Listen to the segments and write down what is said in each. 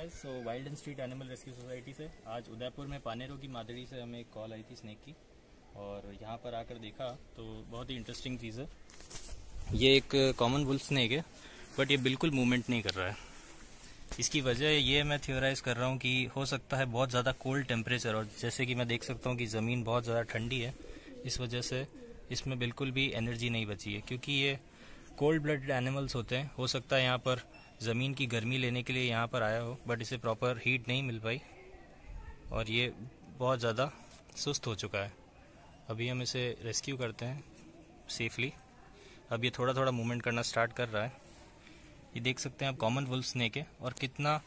Guys. So wild and street animal rescue society से आज उदयपुर में पानेरों की मादड़ी से हमें एक कॉल आई थी स्नेक की, और यहाँ पर आकर देखा तो बहुत ही इंटरेस्टिंग चीज़ है। ये एक कॉमन वुल्फ स्नेक है, बट ये बिल्कुल मूवमेंट नहीं कर रहा है। इसकी वजह ये मैं थ्योराइज़ कर रहा हूँ कि हो सकता है बहुत ज़्यादा कोल्ड टेम्परेचर, और जैसे कि मैं देख सकता हूँ कि ज़मीन बहुत ज़्यादा ठंडी है, इस वजह से इसमें बिल्कुल भी एनर्जी नहीं बची है। क्योंकि ये कोल्ड ब्लडेड एनिमल्स होते हैं, हो सकता है यहाँ पर ज़मीन की गर्मी लेने के लिए यहाँ पर आया हो, बट इसे प्रॉपर हीट नहीं मिल पाई और ये बहुत ज़्यादा सुस्त हो चुका है। अभी हम इसे रेस्क्यू करते हैं सेफली। अब ये थोड़ा थोड़ा मूवमेंट करना स्टार्ट कर रहा है। ये देख सकते हैं आप कॉमन वुल्फ स्नेक है, और कितना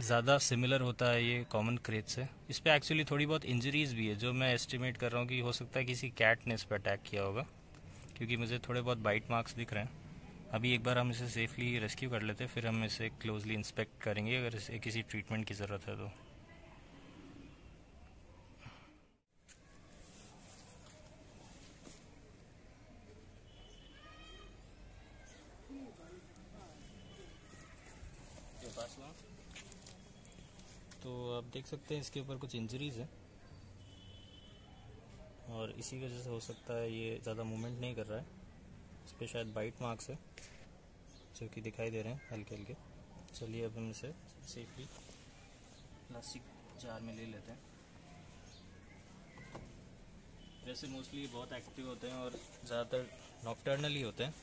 ज़्यादा सिमिलर होता है ये कॉमन क्रेट से। इस पर एक्चुअली थोड़ी बहुत इंजरीज़ भी है, जो मैं एस्टिमेट कर रहा हूँ कि हो सकता है किसी कैट ने इस पर अटैक किया होगा, क्योंकि मुझे थोड़े बहुत बाइट मार्क्स दिख रहे हैं। अभी एक बार हम इसे सेफली रेस्क्यू कर लेते हैं, फिर हम इसे क्लोजली इंस्पेक्ट करेंगे अगर इसे किसी ट्रीटमेंट की ज़रूरत है तो। तो आप देख सकते हैं इसके ऊपर कुछ इंजरीज है, और इसी वजह से हो सकता है ये ज़्यादा मूवमेंट नहीं कर रहा है। इस पर शायद बाइट मार्क्स है जो कि दिखाई दे रहे हैं हल्के हल्के। चलिए अब हम इसे सेफली प्लास्टिक जार में ले लेते हैं। वैसे मोस्टली बहुत एक्टिव होते हैं और ज़्यादातर नॉकटर्नल ही होते हैं,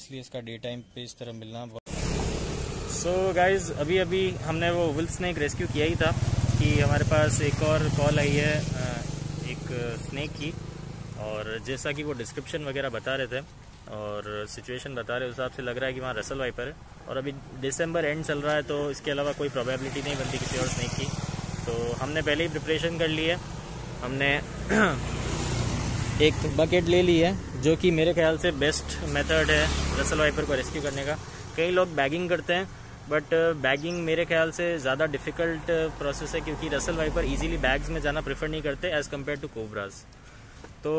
इसलिए इसका डे टाइम पे इस तरह मिलना बहुत। सो गाइज, अभी अभी हमने वो वुल्फ स्नेक रेस्क्यू किया ही था कि हमारे पास एक और कॉल आई है एक स्नेक की, और जैसा कि वो डिस्क्रिप्शन वगैरह बता रहे थे और सिचुएशन बता रहे उस हिसाब से लग रहा है कि वहाँ रसल वाइपर है, और अभी दिसंबर एंड चल रहा है तो इसके अलावा कोई प्रोबेबिलिटी नहीं बनती किसी और स्नेक की। तो हमने पहले ही प्रिपरेशन कर ली है, हमने एक बकेट ले ली है जो कि मेरे ख्याल से बेस्ट मेथड है रसल वाइपर को रेस्क्यू करने का। कई लोग बैगिंग करते हैं, बट बैगिंग मेरे ख्याल से ज़्यादा डिफ़िकल्ट प्रोसेस है, क्योंकि रसल वाइपर ईजिली बैग्स में जाना प्रेफर नहीं करते एज़ कम्पेयर टू कोबराज। तो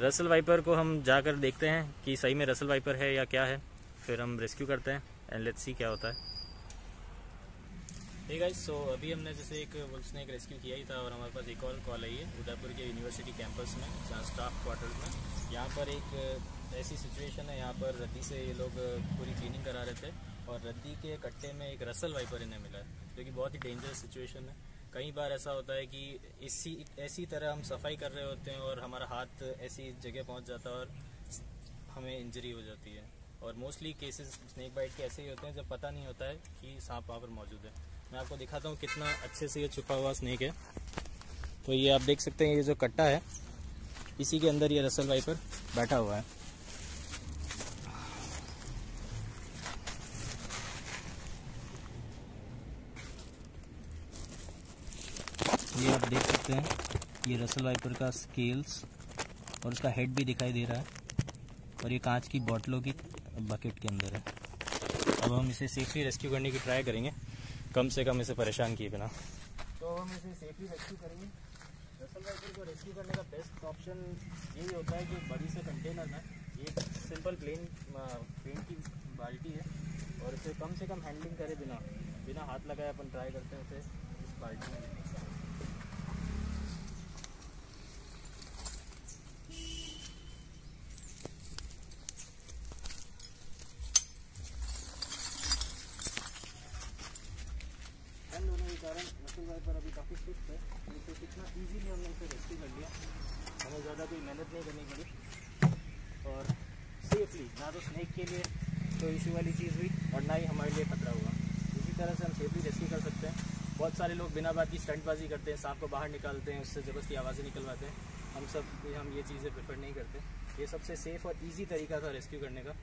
रसल वाइपर को हम जाकर देखते हैं कि सही में रसल वाइपर है या क्या है, फिर हम रेस्क्यू करते हैं एंड लेट्स सी क्या होता है। ठीक है, सो अभी हमने जैसे एक वुल्फ स्नेक रेस्क्यू किया ही था, और हमारे पास एक और कॉल आई है उदयपुर के यूनिवर्सिटी कैंपस में जहाँ स्टाफ क्वार्टर्स में। यहाँ पर एक ऐसी सिचुएशन है, यहाँ पर रद्दी से ये लोग पूरी क्लीनिंग करा रहे थे और रद्दी के कट्टे में एक रसल वाइपर इन्हें मिला, जो कि बहुत ही डेंजरस सिचुएशन है। कई बार ऐसा होता है कि इसी ऐसी तरह हम सफाई कर रहे होते हैं और हमारा हाथ ऐसी जगह पहुंच जाता है और हमें इंजरी हो जाती है। और मोस्टली केसेस स्नेक बाइट के ऐसे ही होते हैं जब पता नहीं होता है कि सांप वहाँ पर मौजूद है। मैं आपको दिखाता हूँ कितना अच्छे से ये छुपा हुआ स्नेक है। तो ये आप देख सकते हैं, ये जो कट्टा है इसी के अंदर ये रसल वाइपर बैठा हुआ है। ये आप देख सकते हैं, ये रसल वाइपर का स्केल्स और उसका हेड भी दिखाई दे रहा है, और ये कांच की बोतलों की बकेट के अंदर है। अब हम इसे सेफली रेस्क्यू करने की ट्राई करेंगे, कम से कम इसे परेशान किए बिना। तो हम इसे सेफली रेस्क्यू करेंगे। रसल वाइपर को रेस्क्यू करने का बेस्ट ऑप्शन यही होता है कि बड़ी से कंटेनर में एक सिंपल प्लेन पेंट की बाल्टी है, और इसे कम से कम हैंडलिंग करे बिना हाथ लगाए अपन ट्राई करते हैं उसे इस बाल्टी में। पर अभी काफ़ी सुस्त है, तो कितना इजीली हमने इसे रेस्क्यू कर लिया, हमें ज़्यादा कोई मेहनत नहीं करनी पड़ी, और सेफली ना तो स्नेक के लिए कोई इशू वाली चीज़ हुई और ना ही हमारे लिए खतरा हुआ। इसी तरह से हम सेफली रेस्क्यू कर सकते हैं। बहुत सारे लोग बिना बात की स्टंटबाजी करते हैं, सांप को बाहर निकालते हैं, उससे ज़बरदस्ती आवाज़ें निकलवाते हैं। हम ये चीज़ें प्रेफर नहीं करते। ये सबसे सेफ़ और ईजी तरीका था रेस्क्यू करने का,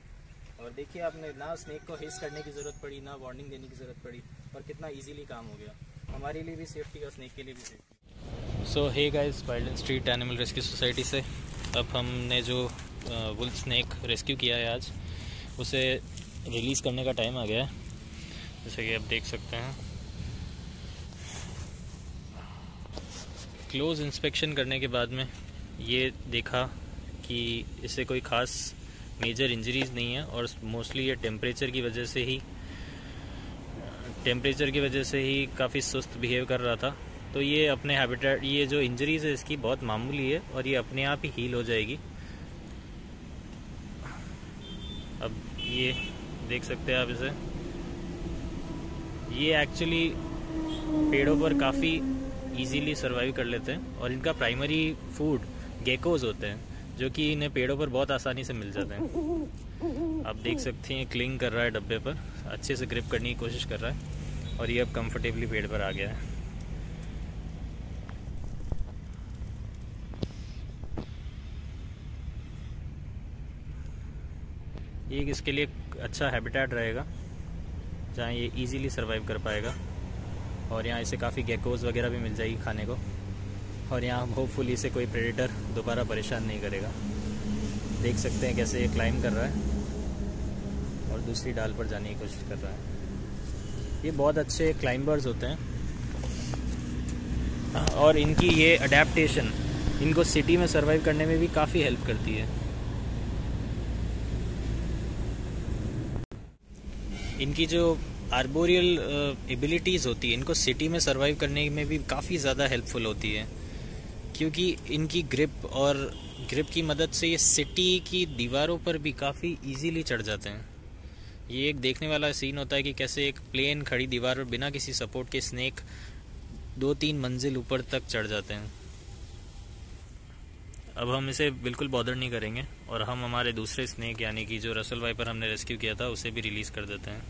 और देखिए आपने ना स्नेक को हिस करने की ज़रूरत पड़ी, ना वार्निंग देने की ज़रूरत पड़ी, और कितना ईजिली काम हो गया। हमारे लिए भी सेफ्टी और स्नेक के लिए भी safety. So hey guys, wild and street animal rescue society से अब हमने जो वुल्फ स्नेक रेस्क्यू किया है आज, उसे रिलीज़ करने का टाइम आ गया है, जैसे कि आप देख सकते हैं। क्लोज इंस्पेक्शन करने के बाद में ये देखा कि इसे कोई ख़ास मेजर इंजरीज़ नहीं है, और मोस्टली ये टेम्परेचर की वजह से ही टेम्परेचर की वजह से ही काफ़ी सुस्त बिहेव कर रहा था। तो ये अपने हैबिटेट, ये जो इंजरीज है इसकी बहुत मामूली है और ये अपने आप ही हील हो जाएगी। अब ये देख सकते हैं आप इसे, ये एक्चुअली पेड़ों पर काफ़ी इजीली सर्वाइव कर लेते हैं और इनका प्राइमरी फूड गेकोज होते हैं जो कि इन्हें पेड़ों पर बहुत आसानी से मिल जाते हैं। आप देख सकते हैं क्लिंग कर रहा है डब्बे पर, अच्छे से ग्रिप करने की कोशिश कर रहा है और ये अब कंफर्टेबली पेड़ पर आ गया है। ये इसके लिए अच्छा हैबिटेट रहेगा जहाँ ये इजीली सर्वाइव कर पाएगा और यहाँ इसे काफ़ी गेकोज वगैरह भी मिल जाएगी खाने को और यहाँ होपफुली इसे कोई प्रेडेटर दोबारा परेशान नहीं करेगा। देख सकते हैं कैसे ये क्लाइम कर रहा है और दूसरी डाल पर जाने की कोशिश कर रहा है। ये बहुत अच्छे क्लाइंबर्स होते हैं और इनकी ये अडेप्टेशन इनको सिटी में सर्वाइव करने में भी काफ़ी हेल्प करती है। इनकी जो आर्बोरियल एबिलिटीज़ होती है इनको सिटी में सर्वाइव करने में भी काफ़ी ज़्यादा हेल्पफुल होती है क्योंकि इनकी ग्रिप और ग्रिप की मदद से ये सिटी की दीवारों पर भी काफ़ी इजीली चढ़ जाते हैं। ये एक देखने वाला सीन होता है कि कैसे एक प्लेन खड़ी दीवार पर बिना किसी सपोर्ट के स्नेक 2-3 मंजिल ऊपर तक चढ़ जाते हैं। अब हम इसे बिल्कुल बॉदर नहीं करेंगे और हम हमारे दूसरे स्नेक यानी कि जो रसल वाइपर हमने रेस्क्यू किया था उसे भी रिलीज़ कर देते हैं।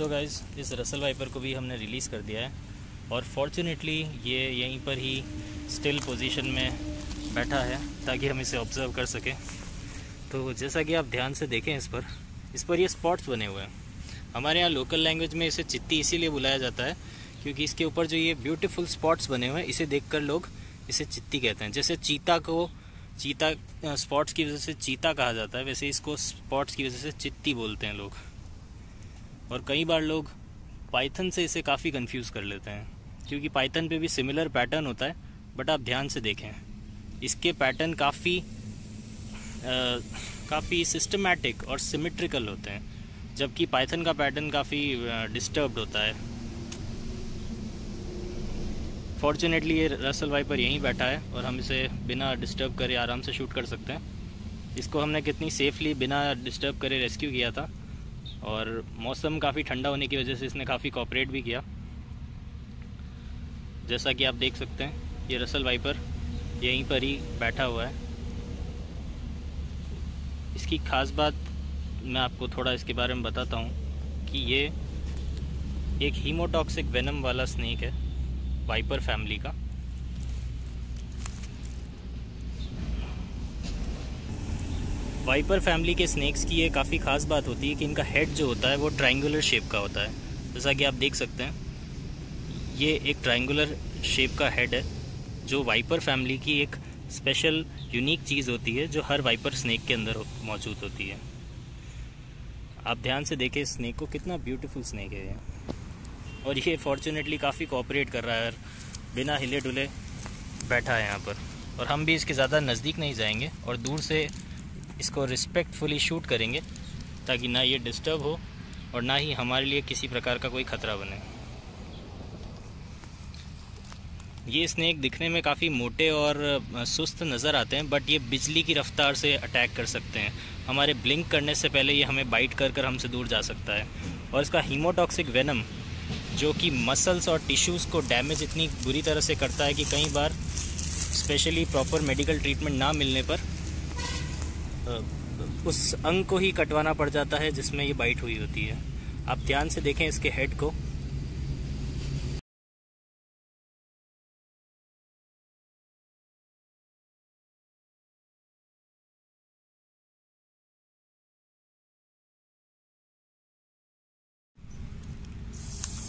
तो गाइज़ इस रसल वाइपर को भी हमने रिलीज़ कर दिया है और फॉर्चुनेटली ये यहीं पर ही स्टिल पोजीशन में बैठा है ताकि हम इसे ऑब्जर्व कर सकें। तो जैसा कि आप ध्यान से देखें इस पर ये स्पॉट्स बने हुए हैं। हमारे यहाँ लोकल लैंग्वेज में इसे चित्ती इसीलिए बुलाया जाता है क्योंकि इसके ऊपर जो ये ब्यूटीफुल स्पॉट्स बने हुए हैं इसे देख लोग इसे चित्ती कहते हैं। जैसे चीता को चीता स्पॉट्स की वजह से चीता कहा जाता है, वैसे इसको स्पॉट्स की वजह से चित्ती बोलते हैं लोग। और कई बार लोग पाइथन से इसे काफ़ी कंफ्यूज कर लेते हैं क्योंकि पाइथन पे भी सिमिलर पैटर्न होता है, बट आप ध्यान से देखें इसके पैटर्न काफ़ी सिस्टमैटिक और सिमेट्रिकल होते हैं जबकि पाइथन का पैटर्न काफ़ी डिस्टर्ब्ड होता है। फॉर्चुनेटली ये रसल वाइपर यहीं बैठा है और हम इसे बिना डिस्टर्ब करे आराम से शूट कर सकते हैं। इसको हमने कितनी सेफली बिना डिस्टर्ब करे रेस्क्यू किया था और मौसम काफ़ी ठंडा होने की वजह से इसने काफ़ी कोऑपरेट भी किया। जैसा कि आप देख सकते हैं ये रसल वाइपर यहीं पर ही बैठा हुआ है। इसकी ख़ास बात मैं आपको थोड़ा इसके बारे में बताता हूँ कि ये एक हीमोटॉक्सिक वेनम वाला स्नेक है वाइपर फैमिली का। वाइपर फैमिली के स्नेक्स की ये काफ़ी ख़ास बात होती है कि इनका हेड जो होता है वो ट्रायंगुलर शेप का होता है। जैसा कि आप देख सकते हैं ये एक ट्रायंगुलर शेप का हेड है जो वाइपर फैमिली की एक स्पेशल यूनिक चीज़ होती है जो हर वाइपर स्नेक के अंदर मौजूद होती है। आप ध्यान से देखें इस स्नेक को, कितना ब्यूटीफुल स्नेक है ये। और ये फॉर्चुनेटली काफ़ी कोऑपरेट कर रहा है और बिना हिले डुले बैठा है यहाँ पर। और हम भी इसके ज़्यादा नज़दीक नहीं जाएंगे और दूर से इसको रिस्पेक्टफुली शूट करेंगे ताकि ना ये डिस्टर्ब हो और ना ही हमारे लिए किसी प्रकार का कोई खतरा बने। ये स्नेक दिखने में काफ़ी मोटे और सुस्त नज़र आते हैं, बट ये बिजली की रफ्तार से अटैक कर सकते हैं। हमारे ब्लिंक करने से पहले ये हमें बाइट कर हमसे दूर जा सकता है। और इसका हीमोटॉक्सिक वेनम जो कि मसल्स और टिश्यूज़ को डैमेज इतनी बुरी तरह से करता है कि कई बार स्पेशली प्रॉपर मेडिकल ट्रीटमेंट ना मिलने पर उस अंग को ही कटवाना पड़ जाता है जिसमें ये बाइट हुई होती है। आप ध्यान से देखें इसके हेड को,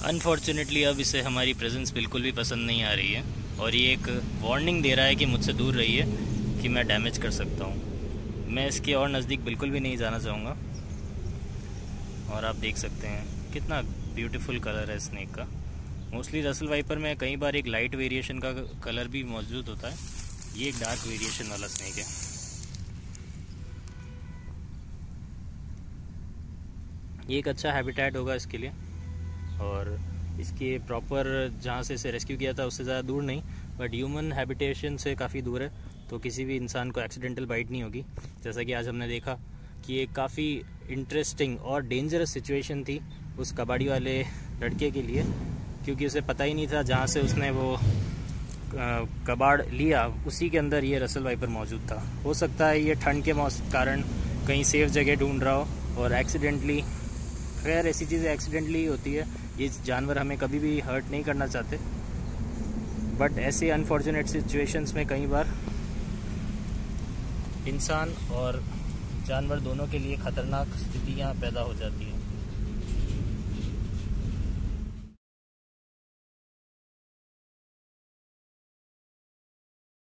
अनफॉर्चुनेटली अब इसे हमारी प्रेजेंस बिल्कुल भी पसंद नहीं आ रही है और ये एक वार्निंग दे रहा है कि मुझसे दूर रहिए कि मैं डैमेज कर सकता हूँ। मैं इसके और नज़दीक बिल्कुल भी नहीं जाना चाहूँगा। और आप देख सकते हैं कितना ब्यूटीफुल कलर है स्नेक का। मोस्टली रसल वाइपर में कई बार एक लाइट वेरिएशन का कलर भी मौजूद होता है, ये एक डार्क वेरिएशन वाला स्नेक है। ये एक अच्छा हैबिटेट होगा इसके लिए और इसके प्रॉपर जहाँ से इसे रेस्क्यू किया था उससे ज़्यादा दूर नहीं, बट ह्यूमन हैबिटेशन से काफ़ी दूर है तो किसी भी इंसान को एक्सीडेंटल बाइट नहीं होगी। जैसा कि आज हमने देखा कि एक काफ़ी इंटरेस्टिंग और डेंजरस सिचुएशन थी उस कबाड़ी वाले लड़के के लिए, क्योंकि उसे पता ही नहीं था जहाँ से उसने वो कबाड़ लिया उसी के अंदर ये रसल वाइपर मौजूद था। हो सकता है ये ठंड के कारण कहीं सेफ जगह ढूंढ रहा हो और एक्सीडेंटली, खैर ऐसी चीज़ें एक्सीडेंटली होती है, ये जानवर हमें कभी भी हर्ट नहीं करना चाहते, बट ऐसे अनफॉर्चुनेट सिचुएशंस में कई बार इंसान और जानवर दोनों के लिए ख़तरनाक स्थितियाँ पैदा हो जाती हैं।